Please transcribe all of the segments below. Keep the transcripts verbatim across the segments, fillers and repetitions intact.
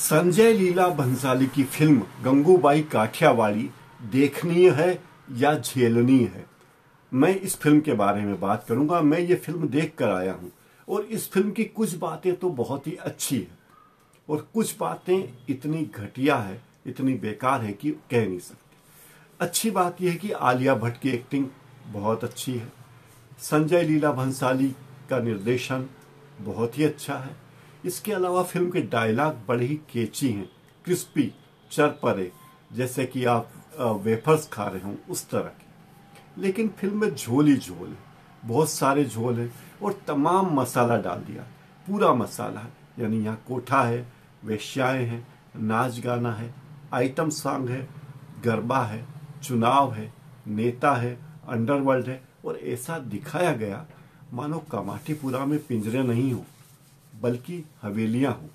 संजय लीला भंसाली की फिल्म गंगूबाई काठियावाड़ी देखनी है या झेलनी है, मैं इस फिल्म के बारे में बात करूंगा। मैं ये फिल्म देख कर आया हूं और इस फिल्म की कुछ बातें तो बहुत ही अच्छी है और कुछ बातें इतनी घटिया है, इतनी बेकार है कि कह नहीं सकते। अच्छी बात यह है कि आलिया भट्ट की एक्टिंग बहुत अच्छी है, संजय लीला भंसाली का निर्देशन बहुत ही अच्छा है। इसके अलावा फिल्म के डायलॉग बड़े ही कैची हैं, क्रिस्पी, चरपरे, जैसे कि आप वेफर्स खा रहे हों उस तरह के। लेकिन फिल्म में झोल ही झोल है, बहुत सारे झोल हैं और तमाम मसाला डाल दिया, पूरा मसाला है। यानी यहाँ कोठा है, वेश्याएं हैं, नाच गाना है, आइटम सॉन्ग है, गरबा है, चुनाव है, नेता है, अंडरवर्ल्ड है। और ऐसा दिखाया गया मानो कमाठीपुरा में पिंजरे नहीं हो बल्कि हवेलियां हों,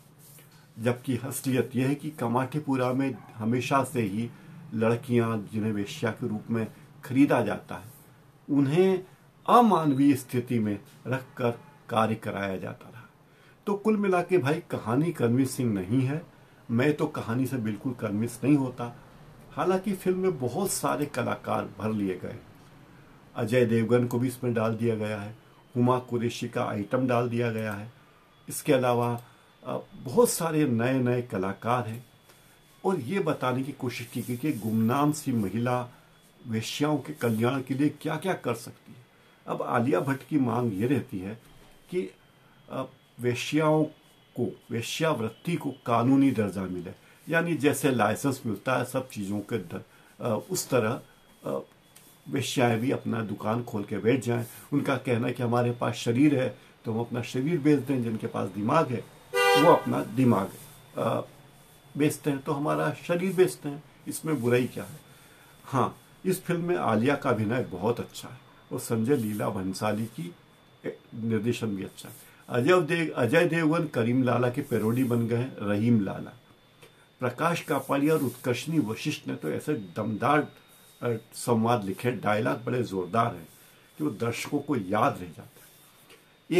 जबकि हसलियत यह है कि कमाठीपुरा में हमेशा से ही लड़कियां, जिन्हें वेश्या के रूप में खरीदा जाता है, उन्हें अमानवीय स्थिति में रखकर कार्य कराया जाता रहा। तो कुल मिला के भाई कहानी कन्विंसिंग नहीं है, मैं तो कहानी से बिल्कुल कन्विंस नहीं होता। हालांकि फिल्म में बहुत सारे कलाकार भर लिए गए, अजय देवगन को भी इसमें डाल दिया गया है, हुमा कुरेशी का आइटम डाल दिया गया है। इसके अलावा बहुत सारे नए नए कलाकार हैं और ये बताने की कोशिश की गई कि गुमनाम सी महिला वेश्याओं के कल्याण के लिए क्या क्या कर सकती है। अब आलिया भट्ट की मांग ये रहती है कि वेश्याओं को, वेश्यावृत्ति को कानूनी दर्जा मिले, यानी जैसे लाइसेंस मिलता है सब चीज़ों के दर, उस तरह वेश्याएं भी अपना दुकान खोल के बैठ जाएं। उनका कहना है कि हमारे पास शरीर है तो हम अपना शरीर बेचते हैं, जिनके पास दिमाग है वो अपना दिमाग आ, बेचते हैं, तो हमारा शरीर बेचते हैं, इसमें बुराई क्या है। हाँ, इस फिल्म में आलिया का अभिनय बहुत अच्छा है और संजय लीला भंसाली की निर्देशन भी अच्छा है। अजय देव अजय देवगन करीम लाला के पैरोडी बन गए हैं, रहीम लाला। प्रकाश कपाड़िया और उत्कर्षिनी वशिष्ठ ने तो ऐसे दमदार संवाद लिखे, डायलॉग बड़े जोरदार हैं कि वो दर्शकों को याद रह जाते हैं।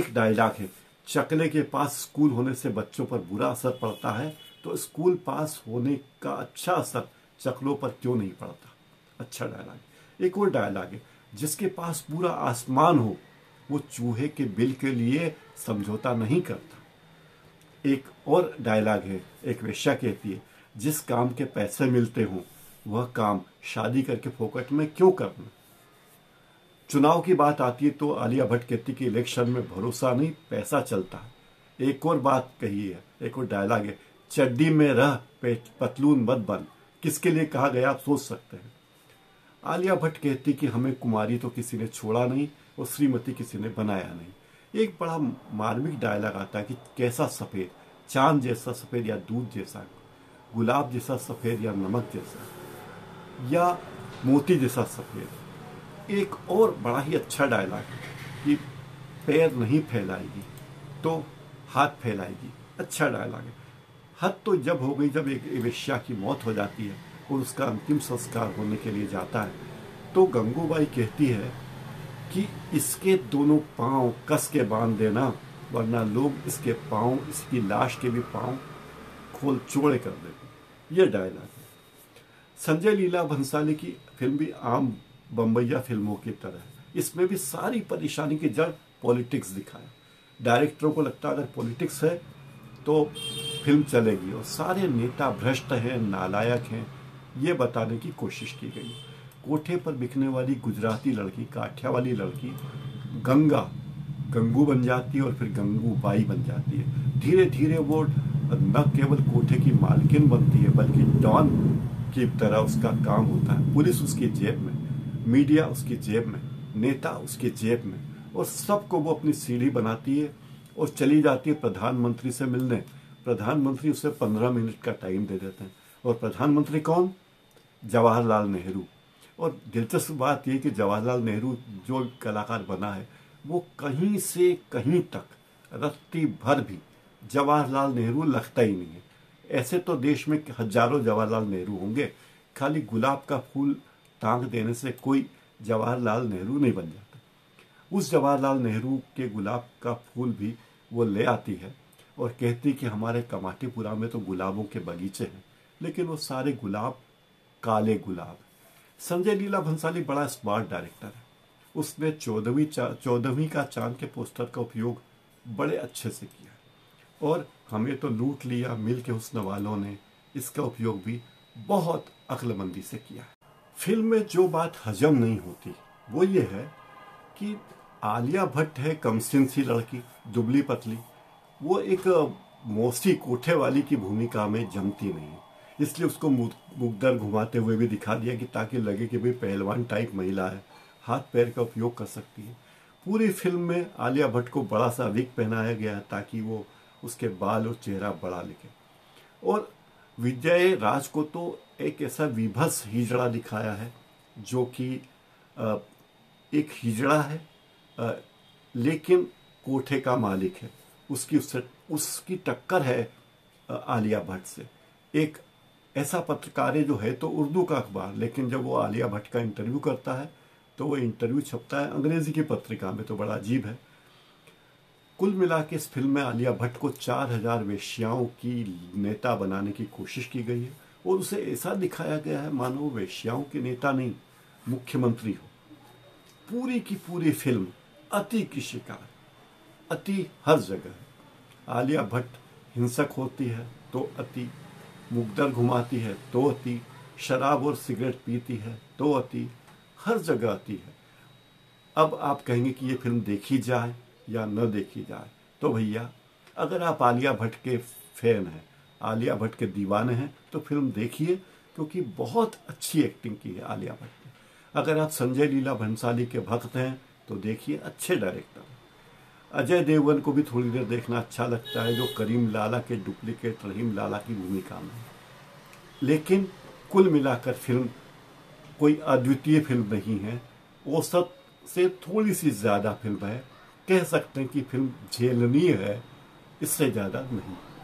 एक डायलॉग है, चकले के पास स्कूल होने से बच्चों पर बुरा असर पड़ता है तो स्कूल पास होने का अच्छा असर चकलों पर क्यों नहीं पड़ता। अच्छा डायलॉग। एक और डायलॉग है, जिसके पास पूरा आसमान हो वो चूहे के बिल के लिए समझौता नहीं करता। एक और डायलॉग है, एक वेश्या कहती है, जिस काम के पैसे मिलते हों वह काम शादी करके फोकट में क्यों करना। चुनाव की बात आती है तो आलिया भट्ट कहती कि इलेक्शन में भरोसा नहीं, पैसा चलता है। एक और बात कही है, एक और डायलॉग है, चड्डी में रह पतलून मत बन, किसके लिए कहा गया आप सोच सकते हैं। आलिया भट्ट कहती कि हमें कुमारी तो किसी ने छोड़ा नहीं और श्रीमती किसी ने बनाया नहीं। एक बड़ा मार्मिक डायलॉग आता है कि कैसा सफ़ेद, चांद जैसा सफ़ेद या दूध जैसा, गुलाब जैसा सफ़ेद या नमक जैसा या मोती जैसा सफ़ेद। एक और बड़ा ही अच्छा डायलॉग कि पैर नहीं फैलाएगी तो हाथ फैलाएगी, अच्छा डायलॉग है। हद तो जब हो गई जब एक वेश्या की मौत हो जाती है और उसका अंतिम संस्कार होने के लिए जाता है तो गंगूबाई कहती है कि इसके दोनों पाँव कस के बांध देना, वरना लोग इसके पाँव, इसकी लाश के भी पाँव खोल चोड़े कर देंगे। यह डायलॉग। संजय लीला भंसाली की फिल्म भी आम बम्बैया फिल्मों की तरह है, इसमें भी सारी परेशानी की जड़ पॉलिटिक्स दिखाया। डायरेक्टरों को लगता अगर पॉलिटिक्स है तो फिल्म चलेगी और सारे नेता भ्रष्ट हैं, नालायक हैं, ये बताने की कोशिश की गई। कोठे पर बिकने वाली गुजराती लड़की, काठिया वाली लड़की गंगा, गंगू बन जाती है और फिर गंगूबाई बन जाती है। धीरे धीरे वो न केवल कोठे की मालकिन बनती है बल्कि डॉन की तरह उसका काम होता है। पुलिस उसकी जेब में, मीडिया उसकी जेब में, नेता उसकी जेब में और सबको वो अपनी सीढ़ी बनाती है और चली जाती है प्रधानमंत्री से मिलने। प्रधानमंत्री उसे पंद्रह मिनट का टाइम दे देते हैं और प्रधानमंत्री कौन, जवाहरलाल नेहरू। और दिलचस्प बात यह कि जवाहरलाल नेहरू जो कलाकार बना है वो कहीं से कहीं तक रत्ती भर भी जवाहरलाल नेहरू लगता ही नहीं है। ऐसे तो देश में हजारों जवाहरलाल नेहरू होंगे, खाली गुलाब का फूल टांग देने से कोई जवाहरलाल नेहरू नहीं बन जाता। उस जवाहरलाल नेहरू के गुलाब का फूल भी वो ले आती है और कहती कि हमारे कमाठीपुरा में तो गुलाबों के बगीचे हैं, लेकिन वो सारे गुलाब काले गुलाब। संजय लीला भंसाली बड़ा स्मार्ट डायरेक्टर है। उसने चौदहवीं चौदहवीं का चांद के पोस्टर का उपयोग बड़े अच्छे से किया, और हमें तो लूट लिया मिल के हुस्न वालों ने, इसका उपयोग भी बहुत अक्लमंदी से किया। फिल्म में जो बात हजम नहीं होती वो ये है कि आलिया भट्ट है कमसिन सी लड़की, दुबली पतली, वो एक मौसी कोठे वाली की भूमिका में जमती नहीं, इसलिए उसको मुकदर घुमाते हुए भी दिखा दिया कि ताकि लगे कि भाई पहलवान टाइप महिला है, हाथ पैर का उपयोग कर सकती है। पूरी फिल्म में आलिया भट्ट को बड़ा सा विग पहनाया गया है ताकि वो उसके बाल और चेहरा बड़ा दिखे, और विजय राज को तो एक ऐसा विभत्स हिजड़ा दिखाया है जो कि एक हिजड़ा है लेकिन कोठे का मालिक है। उसकी उससे उसकी टक्कर है आलिया भट्ट से। एक ऐसा पत्रकार है जो है तो उर्दू का अखबार, लेकिन जब वो आलिया भट्ट का इंटरव्यू करता है तो वो इंटरव्यू छपता है अंग्रेजी की पत्रिका में, तो बड़ा अजीब है। कुल मिला के इस फिल्म में आलिया भट्ट को चार हजार वेश्याओं की नेता बनाने की कोशिश की गई है, और उसे ऐसा दिखाया गया है मानो वेश्याओं के नेता नहीं मुख्यमंत्री हो। पूरी की पूरी फिल्म अति की शिकार, अति हर जगह है। आलिया भट्ट हिंसक होती है तो अति, मुकदर घुमाती है तो अति, शराब और सिगरेट पीती है तो अति, हर जगह आती है। अब आप कहेंगे कि ये फिल्म देखी जाए या न देखी जाए, तो भैया अगर आप आलिया भट्ट के फैन हैं, आलिया भट्ट के दीवाने हैं, तो फिल्म देखिए, क्योंकि बहुत अच्छी एक्टिंग की है आलिया भट्ट ने। अगर आप संजय लीला भंसाली के भक्त हैं तो देखिए, अच्छे डायरेक्टर। अजय देवगन को भी थोड़ी देर देखना अच्छा लगता है, जो करीम लाला के डुप्लीकेट रहीम लाला की भूमिका में। लेकिन कुल मिलाकर फिल्म कोई अद्वितीय फिल्म नहीं है, औसत से थोड़ी सी ज़्यादा फिल्म है। कह सकते हैं कि फिल्म झेलनी है, इससे ज़्यादा नहीं।